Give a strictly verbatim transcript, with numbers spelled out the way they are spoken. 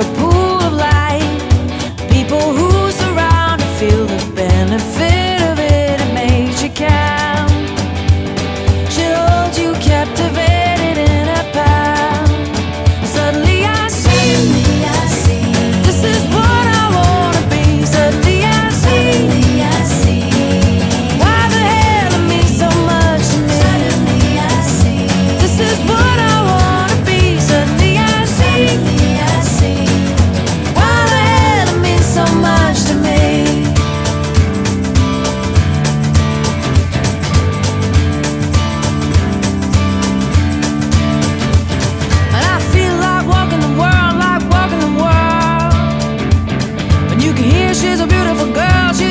a pool of light. People who surround and feel the benefit of it. It makes you count, should hold you captivated in a bound. Suddenly I see, this is what I want to be. Suddenly I see, why the hell it means so much to me. Suddenly I see, this is what I want to be. Suddenly I see, she's a beautiful girl. She's